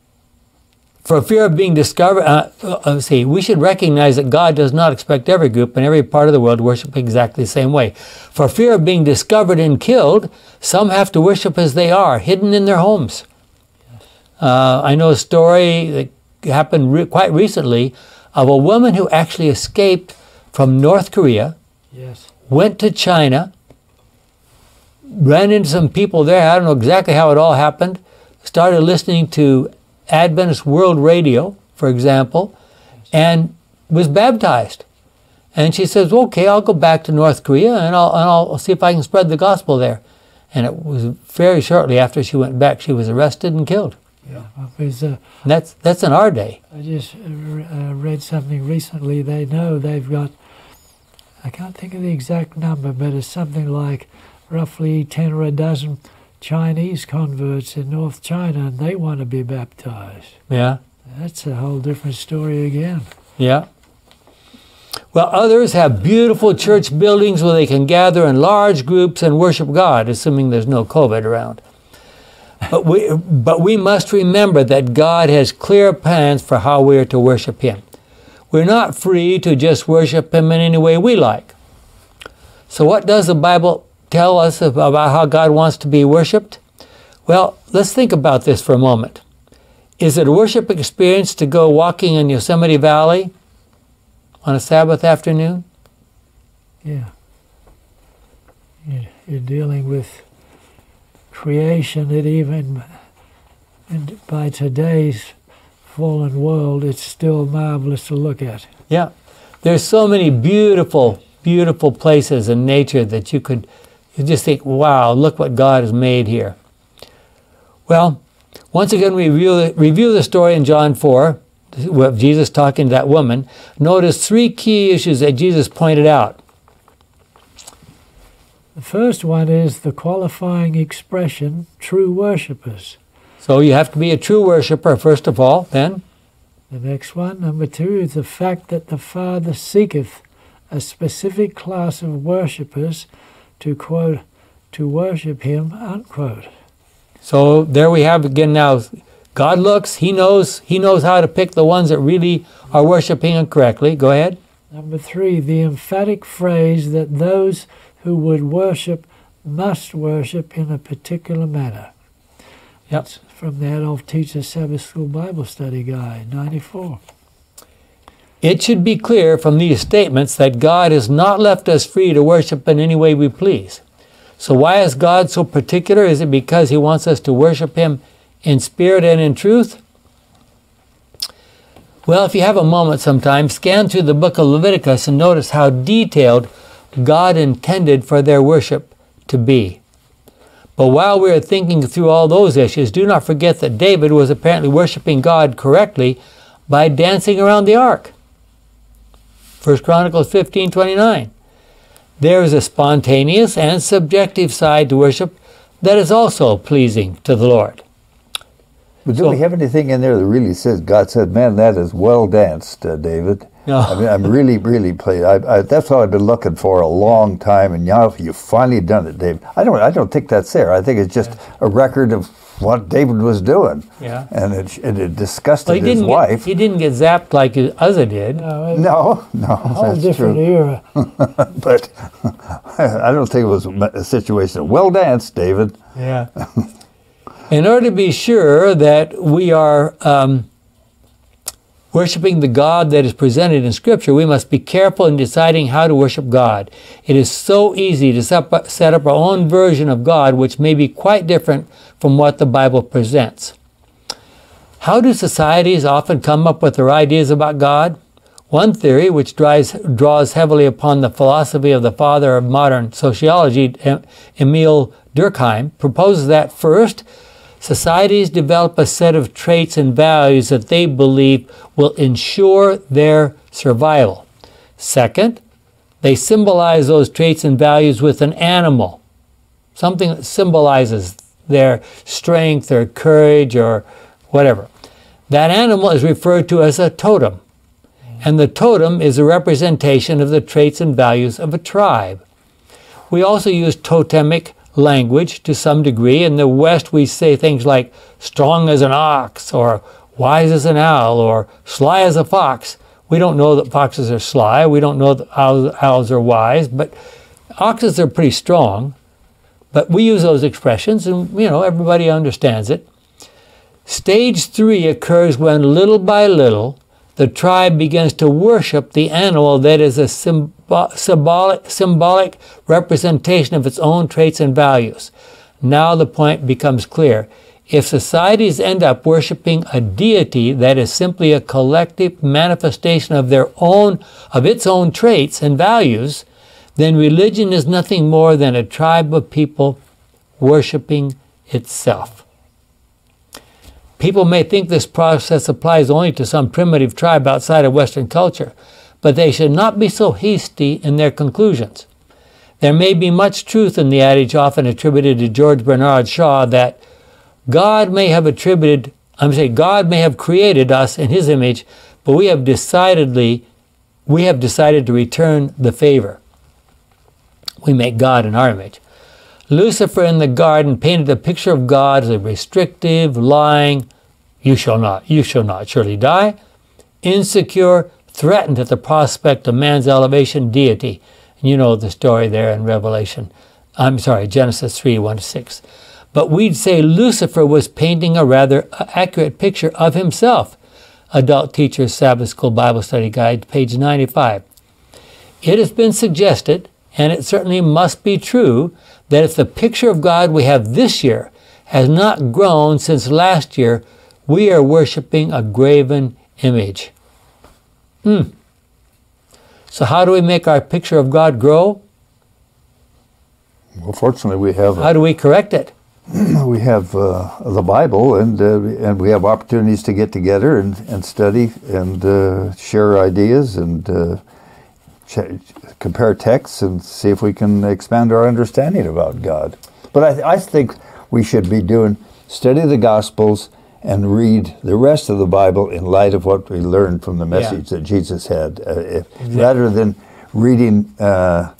for fear of being discovered, uh, let's see, we should recognize that God does not expect every group in every part of the world to worship exactly the same way. For fear of being discovered and killed, some have to worship as they are, hidden in their homes. Uh, I know a story that happened re quite recently of a woman who actually escaped from North Korea, yes, went to China, ran into some people there, I don't know exactly how it all happened, started listening to Adventist World Radio, for example, and was baptized. And she says, okay, I'll go back to North Korea and I'll, and I'll see if I can spread the gospel there. And it was very shortly after she went back, she was arrested and killed. Yeah, because, uh, and that's, that's in our day. I just uh, read something recently. They know they've got, I can't think of the exact number, but it's something like roughly ten or a dozen Chinese converts in North China, and they want to be baptized. Yeah. That's a whole different story again. Yeah. Well, others have beautiful church buildings where they can gather in large groups and worship God, assuming there's no COVID around. But we, but we must remember that God has clear plans for how we are to worship Him. We're not free to just worship Him in any way we like. So what does the Bible tell us about how God wants to be worshipped? Well, let's think about this for a moment. Is it a worship experience to go walking in Yosemite Valley on a Sabbath afternoon? Yeah. You're dealing with creation that even by today's fallen world, it's still marvelous to look at. Yeah. There's so many beautiful, beautiful places in nature that you could You just think, wow, look what God has made here. Well, once again, we review, review the story in John four, with Jesus talking to that woman. Notice three key issues that Jesus pointed out. The first one is the qualifying expression, true worshipers. So you have to be a true worshiper, first of all, then. The next one, number two, is the fact that the Father seeketh a specific class of worshipers to, quote, to worship Him, unquote. So there we have again now. God looks, He knows, He knows how to pick the ones that really are worshiping Him correctly. Go ahead. Number three, the emphatic phrase that those who would worship must worship in a particular manner. Yep. That's from the Adolf Teacher Sabbath School Bible Study Guide, ninety-four. It should be clear from these statements that God has not left us free to worship in any way we please. So why is God so particular? Is it because He wants us to worship Him in spirit and in truth? Well, if you have a moment sometime, scan through the book of Leviticus and notice how detailed God intended for their worship to be. But while we are thinking through all those issues, do not forget that David was apparently worshiping God correctly by dancing around the ark. First Chronicles fifteen twenty-nine. There is a spontaneous and subjective side to worship that is also pleasing to the Lord. But do so, we have anything in there that really says, God said, man, that is well danced, uh, David. No. I mean, I'm really, really pleased. I, I, that's what I've been looking for a long time, and now you've finally done it, David. I don't, I don't think that's there. I think it's just yeah. a record of what David was doing. Yeah. And it, it, it disgusted well, he his didn't wife. Get, he didn't get zapped like Uzzah did. No, it, no, no a whole that's different true. Era. But I, I don't think it was a situation. Well danced, David. Yeah. In order to be sure that we are um, worshiping the God that is presented in Scripture, we must be careful in deciding how to worship God. It is so easy to set up our own version of God, which may be quite different from what the Bible presents. How do societies often come up with their ideas about God? One theory, which drives, draws heavily upon the philosophy of the father of modern sociology, Emile Durkheim, proposes that first, societies develop a set of traits and values that they believe will ensure their survival. Second, they symbolize those traits and values with an animal, something that symbolizes their strength or courage or whatever. That animal is referred to as a totem, and the totem is a representation of the traits and values of a tribe. We also use totemic language to some degree. In the West, we say things like strong as an ox, or wise as an owl, or sly as a fox. We don't know that foxes are sly. We don't know that owls are wise, but oxes are pretty strong. But we use those expressions, and you know, everybody understands it. Stage three occurs when little by little the tribe begins to worship the animal that is a symbo symbolic, symbolic representation of its own traits and values. Now the point becomes clear. If societies end up worshiping a deity that is simply a collective manifestation of their own, of its own traits and values, then religion is nothing more than a tribe of people worshiping itself. People may think this process applies only to some primitive tribe outside of Western culture, but they should not be so hasty in their conclusions. There may be much truth in the adage often attributed to George Bernard Shaw that God may have attributed, I'm saying God may have created us in his image, but we have decidedly, we have decided to return the favor. We make God in our image. Lucifer in the garden painted the picture of God as a restrictive, lying, you shall not, you shall not surely die, insecure, threatened at the prospect of man's elevation deity. And you know the story there in Revelation, I'm sorry, Genesis three, one to six. But we'd say Lucifer was painting a rather accurate picture of himself. Adult Teacher's Sabbath School Bible Study Guide, page ninety-five. It has been suggested, and it certainly must be true, that if the picture of God we have this year has not grown since last year, we are worshiping a graven image. Hmm. So how do we make our picture of God grow? Well, fortunately we have... How do we correct it? We have uh, the Bible, and, uh, and we have opportunities to get together and, and study and uh, share ideas and... Uh, compare texts and see if we can expand our understanding about God. But I, th I think we should be doing, study the Gospels and read the rest of the Bible in light of what we learned from the message yeah. that Jesus had, uh, if, exactly. rather than reading uh,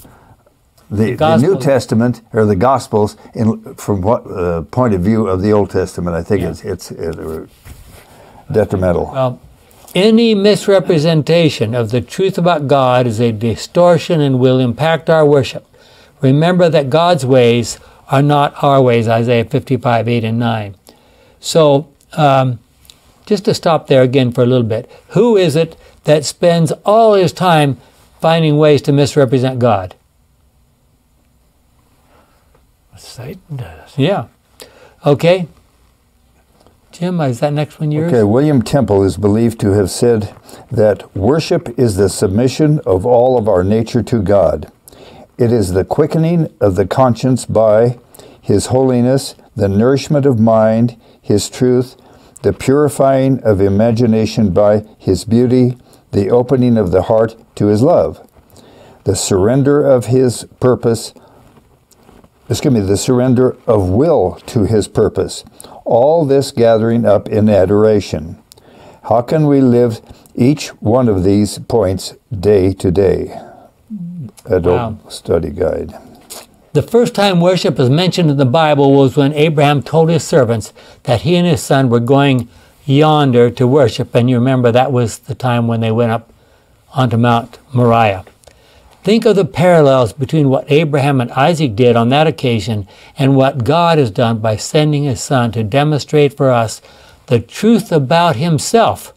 the, the New Testament or the Gospels in, from what uh, point of view of the Old Testament. I think yeah. it's, it's uh, detrimental. Well, any misrepresentation of the truth about God is a distortion and will impact our worship. Remember that God's ways are not our ways, Isaiah fifty-five, eight and nine. So, um, just to stop there again for a little bit, who is it that spends all his time finding ways to misrepresent God? Satan does. Yeah. Okay. Jim, is that next one yours? Okay, William Temple is believed to have said that worship is the submission of all of our nature to God. It is the quickening of the conscience by His holiness, the nourishment of mind, His truth, the purifying of imagination by His beauty, the opening of the heart to His love, the surrender of His purpose, excuse me, the surrender of will to His purpose. All this gathering up in adoration. How can we live each one of these points day to day? Adult wow. Study Guide. The first time worship is mentioned in the Bible was when Abraham told his servants that he and his son were going yonder to worship. And you remember that was the time when they went up onto Mount Moriah. Think of the parallels between what Abraham and Isaac did on that occasion and what God has done by sending His Son to demonstrate for us the truth about Himself.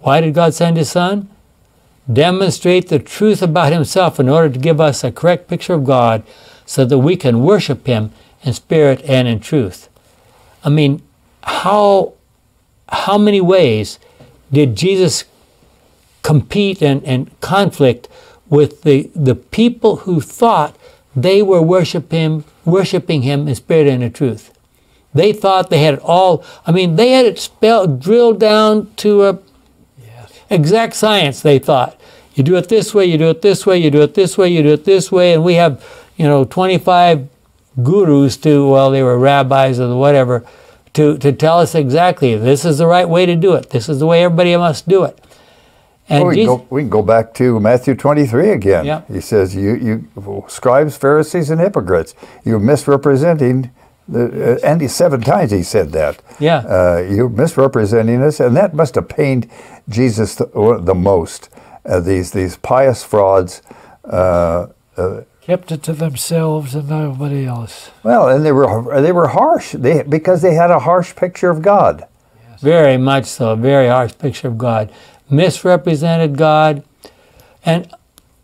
Why did God send His Son? Demonstrate the truth about Himself in order to give us a correct picture of God so that we can worship Him in spirit and in truth. I mean, how, how many ways did Jesus compete and, and conflict with the, the people who thought they were worship him, worshiping Him in spirit and in truth? They thought they had it all. I mean, they had it spelled, drilled down to a yes. exact science, they thought. You do it this way, you do it this way, you do it this way, you do it this way, and we have, you know, twenty-five gurus to, well, they were rabbis or whatever, to, to tell us exactly, this is the right way to do it. This is the way everybody must do it. Well, we, Jesus, can go, we can go back to Matthew twenty-three again. Yeah. He says, you, you scribes, Pharisees, and hypocrites, you're misrepresenting, the, uh, and he, seven times he said that. Yeah. Uh, you're misrepresenting us, and that must have pained Jesus the, the most, uh, these, these pious frauds. Uh, uh, Kept it to themselves and nobody else. Well, and they were, they were harsh they, because they had a harsh picture of God. Yes. Very much so, a very harsh picture of God. Misrepresented God. And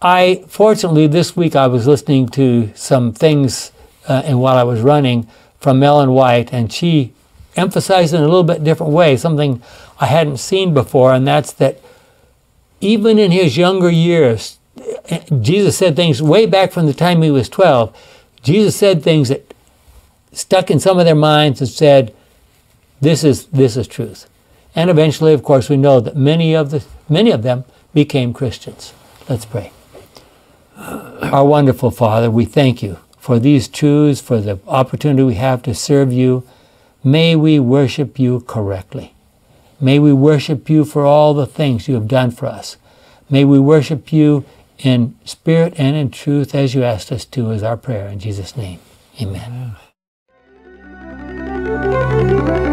I, fortunately, this week I was listening to some things uh, and while I was running from Ellen White, and she emphasized in a little bit different way something I hadn't seen before, and that's that even in his younger years, Jesus said things way back from the time he was twelve. Jesus said things that stuck in some of their minds and said, this is, this is truth. And eventually, of course, we know that many of, the, many of them became Christians. Let's pray. Our wonderful Father, we thank You for these truths, for the opportunity we have to serve You. May we worship You correctly. May we worship You for all the things You have done for us. May we worship You in spirit and in truth as You asked us to, is our prayer in Jesus' name. Amen. Amen.